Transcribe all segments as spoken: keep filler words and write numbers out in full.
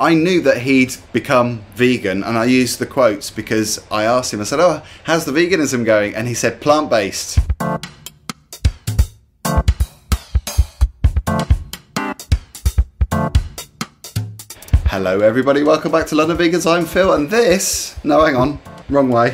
I knew that he'd become vegan, and I used the quotes because I asked him, I said, oh, how's the veganism going? And he said, plant-based. Hello everybody, welcome back to London Vegans, I'm Phil, and this, no hang on, wrong way,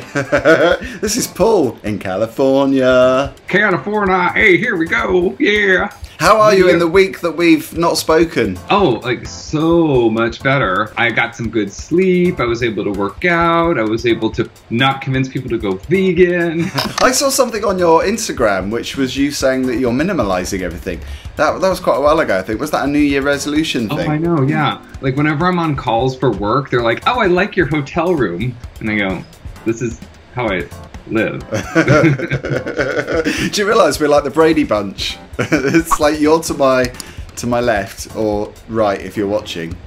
this is Paul in California. California, hey, here we go, yeah. How are you in the week that we've not spoken? Oh, like so much better. I got some good sleep. I was able to work out. I was able to not convince people to go vegan. I saw something on your Instagram, which was you saying that you're minimalizing everything. That, that was quite a while ago, I think. Was that a New Year resolution thing? Oh, I know, yeah. Like whenever I'm on calls for work, they're like, oh, I like your hotel room. And I go, this is how I live. Do you realise we're like the Brady Bunch? It's like you're to my to my left or right if you're watching,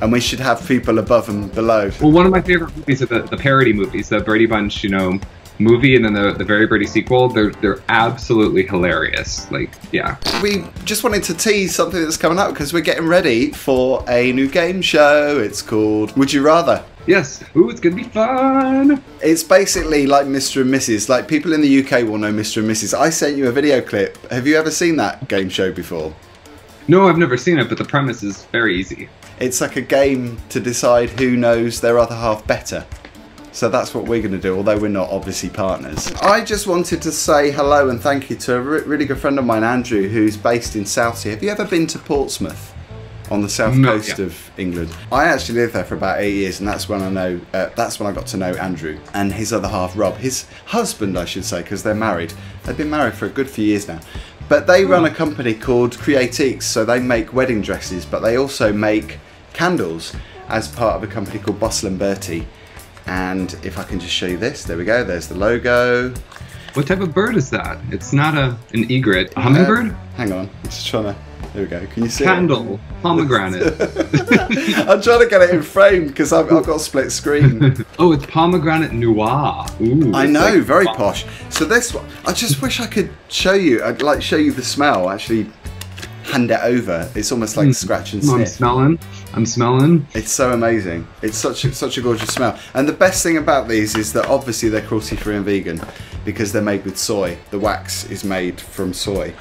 and we should have people above and below. Well, one of my favorite movies are the, the parody movies, the Brady Bunch, you know, movie, and then the, the Very Brady sequel. They're they're absolutely hilarious. Like, yeah. We just wanted to tease something that's coming up because we're getting ready for a new game show. It's called Would You Rather. Yes. Ooh, it's gonna be fun. It's basically like Mister and Missus Like, people in the U K will know Mister and Missus I sent you a video clip. Have you ever seen that game show before? No, I've never seen it, but the premise is very easy. It's like a game to decide who knows their other half better. So that's what we're going to do, although we're not obviously partners. I just wanted to say hello and thank you to a really good friend of mine, Andrew, who's based in Southsea. Have you ever been to Portsmouth? On the south no, coast yeah. of England. I actually lived there for about eight years, and that's when I know. Uh, that's when I got to know Andrew and his other half, Rob, his husband, I should say, because they're married. They've been married for a good few years now. But they run a company called Creatix, so they make wedding dresses, but they also make candles as part of a company called Bustle and Bertie. And if I can just show you this, there we go. There's the logo. What type of bird is that? It's not a an egret. A hummingbird? Uh, hang on, I'm just trying to. There we go. Can you see Candle, it? Candle, pomegranate. I'm trying to get it in frame because I've, I've got a split screen. Oh, it's pomegranate noir. Ooh, I know, like very pop. posh. So this one, I just wish I could show you. I'd like show you the smell. Actually, hand it over. It's almost like mm. scratch and sniff. I'm smelling. I'm smelling. It's so amazing. It's such a, such a gorgeous smell. And the best thing about these is that obviously they're cruelty free and vegan because they're made with soy. The wax is made from soy.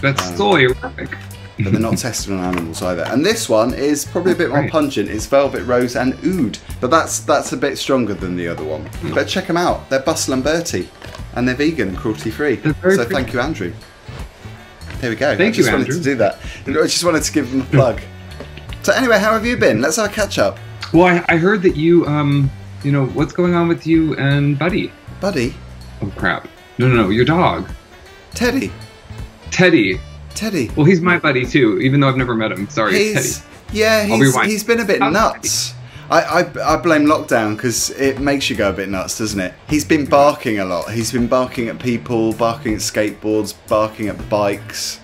That's um, soy. But they're not tested on animals either. And this one is probably a bit more pungent. It's velvet rose and oud. But that's that's a bit stronger than the other one. But check them out. They're Bustle and Bertie. And they're vegan and cruelty free. So pretty. Thank you, Andrew. There we go. Thank I just you, wanted Andrew. to do that. I just wanted to give them a plug. So anyway, how have you been? Let's have a catch up. Well, I, I heard that you, um, you know, what's going on with you and Buddy? Buddy? Oh, crap. No, no, no. Your dog. Teddy. Teddy. Teddy. Well, he's my buddy too, even though I've never met him. Sorry, he's, Teddy. Yeah, he's, he's been a bit oh, nuts. I, I, I blame lockdown because it makes you go a bit nuts, doesn't it? He's been barking a lot. He's been barking at people, barking at skateboards, barking at bikes,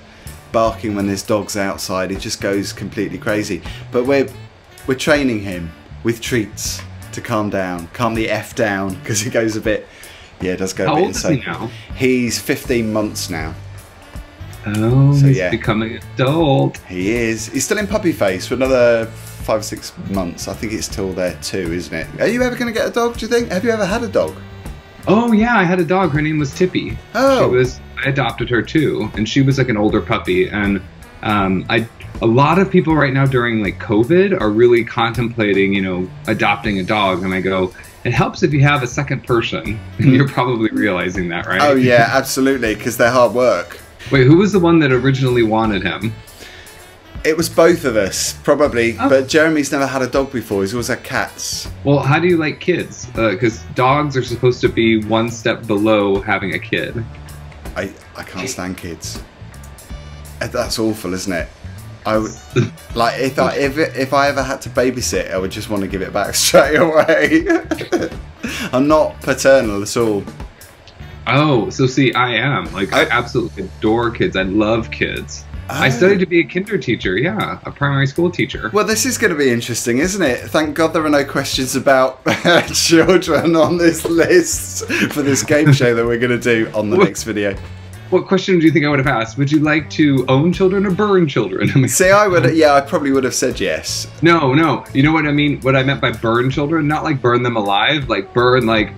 barking when there's dogs outside. He just goes completely crazy. But we're, we're training him with treats to calm down, calm the F down, because he goes a bit, yeah, it does go How a bit insane. How old is he now? He's fifteen months now. Oh, so, he's yeah. becoming an adult. He is. He's still in puppy phase for another five or six months. I think it's till there too, isn't it? Are you ever going to get a dog, do you think? Have you ever had a dog? Oh, yeah, I had a dog. Her name was Tippy. Oh. She was, I adopted her too, and she was like an older puppy. And um, I, a lot of people right now during like COVID are really contemplating, you know, adopting a dog. And I go, it helps if you have a second person. And you're probably realizing that, right? Oh, yeah, absolutely, because they're hard work. Wait, who was the one that originally wanted him? It was both of us, probably. Oh. But Jeremy's never had a dog before. He's always had cats. Well, how do you like kids? Because uh, dogs are supposed to be one step below having a kid. I, I can't stand kids. That's awful, isn't it? I would, like, if I, if, if I ever had to babysit, I would just want to give it back straight away. I'm not paternal at all. Oh, so see, I am. Like, I, I absolutely adore kids. I love kids. Oh. I studied to be a kinder teacher, yeah, a primary school teacher. Well, this is going to be interesting, isn't it? Thank God there are no questions about children on this list for this game show that we're going to do on the next video. what question do you think I would have asked? Would you like to own children or burn children? I mean, Say I would, yeah, I probably would have said yes. No, no. You know what I mean? What I meant by burn children, not like burn them alive, like burn, like,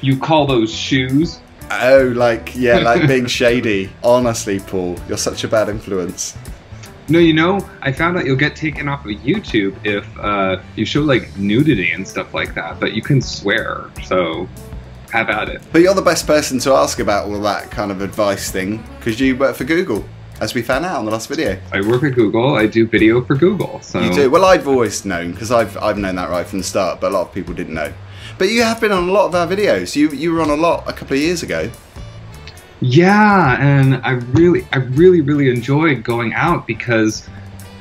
you call those shoes. Oh, like, yeah, like being shady. Honestly, Paul, you're such a bad influence. No, you know, I found out you'll get taken off of YouTube if uh, you show, like, nudity and stuff like that, but you can swear, so... How about it? But you're the best person to ask about all that kind of advice thing, because you work for Google, as we found out in the last video. I work at Google. I do video for Google. So you do. Well, I've always known, because I've I've known that right from the start, but a lot of people didn't know. But you have been on a lot of our videos. You you were on a lot a couple of years ago. Yeah, and I really I really really enjoyed going out because,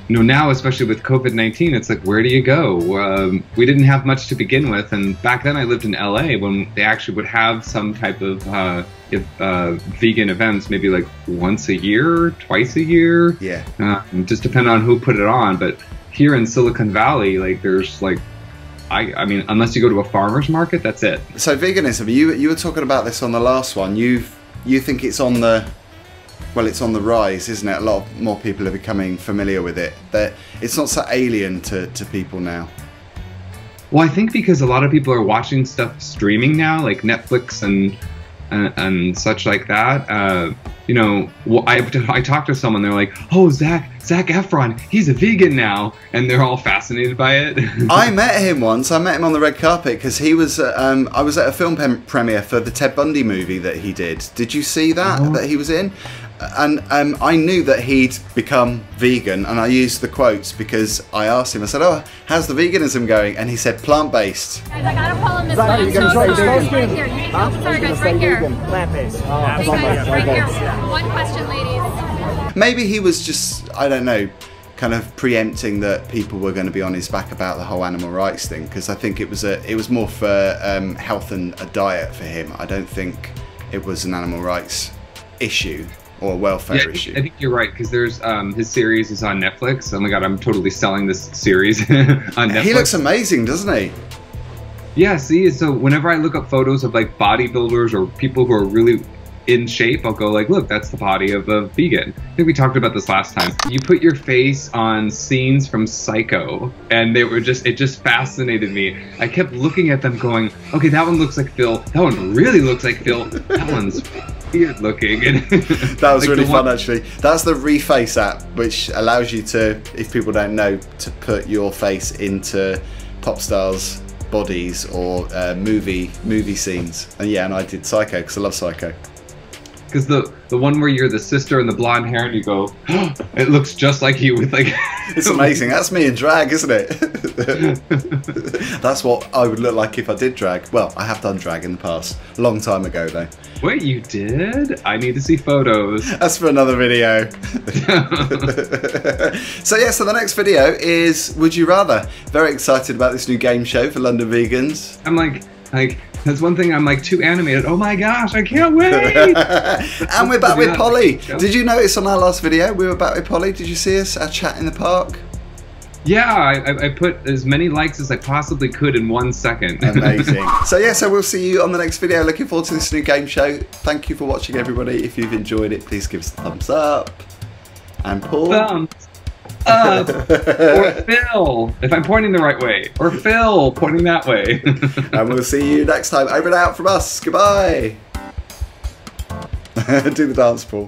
you know, now, especially with COVID nineteen, it's like, where do you go? Um, we didn't have much to begin with, and back then I lived in L A when they actually would have some type of uh, if, uh, vegan events, maybe like once a year, twice a year. Yeah. Uh, just depending on who put it on. But here in Silicon Valley, like, there's like, I, I mean, unless you go to a farmer's market, that's it. So veganism, you you were talking about this on the last one. You you think it's on the... Well, it's on the rise, isn't it? A lot more people are becoming familiar with it. That it's not so alien to, to people now. Well, I think because a lot of people are watching stuff streaming now, like Netflix and and, and such like that. Uh, you know, I, I talked to someone, they're like, oh, Zac, Zac Efron, he's a vegan now. And they're all fascinated by it. I met him once. I met him on the red carpet because he was, um, I was at a film premiere for the Ted Bundy movie that he did. Did you see that, oh. that he was in? And um, I knew that he'd become vegan, and I used the quotes because I asked him, I said, oh, how's the veganism going? And he said, plant-based. Guys, I got a problem this time. I'm so sorry. Right here. You huh? I'm sorry, guys, right here. Plant-based. Oh, okay, guys, right here. One question, ladies. Maybe he was just, I don't know, kind of preempting that people were going to be on his back about the whole animal rights thing, because I think it was, a, it was more for um, health and a diet for him. I don't think it was an animal rights issue. Or welfare yeah, I think, issue. I think you're right, because there's um, his series is on Netflix. Oh my God, I'm totally selling this series on Netflix. He looks amazing, doesn't he? Yeah, see, so whenever I look up photos of like bodybuilders or people who are really in shape, I'll go like, look, that's the body of a vegan. I think we talked about this last time. You put your face on scenes from Psycho, and they were just, it just fascinated me. I kept looking at them going, okay, that one looks like Phil. That one really looks like Phil. That one's... weird looking. And that was like really fun, actually. That's the Reface app, which allows you to, if people don't know, to put your face into pop stars' bodies or uh, movie movie scenes. And yeah, and I did Psycho because I love Psycho. Because the the one where you're the sister and the blonde hair, and you go, oh, it looks just like you with like. It's amazing. That's me in drag, isn't it? That's what I would look like if I did drag. Well, I have done drag in the past, a long time ago though. Wait, you did? I need to see photos. That's for another video. So yeah, so the next video is Would You Rather. Very excited about this new game show for London Vegans. I'm like, like. That's one thing, I'm like too animated. Oh my gosh, I can't wait! And we're back with Polly. Did you notice on our last video, we were back with Polly? Did you see us, our chat in the park? Yeah, I, I put as many likes as I possibly could in one second. Amazing. So yeah, so we'll see you on the next video. Looking forward to this new game show. Thank you for watching, everybody. If you've enjoyed it, please give us a thumbs up. And Paul. Thumbs up. Or Phil, if I'm pointing the right way. Or Phil, pointing that way. And we'll see you next time. Over and out from us. Goodbye. Do the dance, Paul.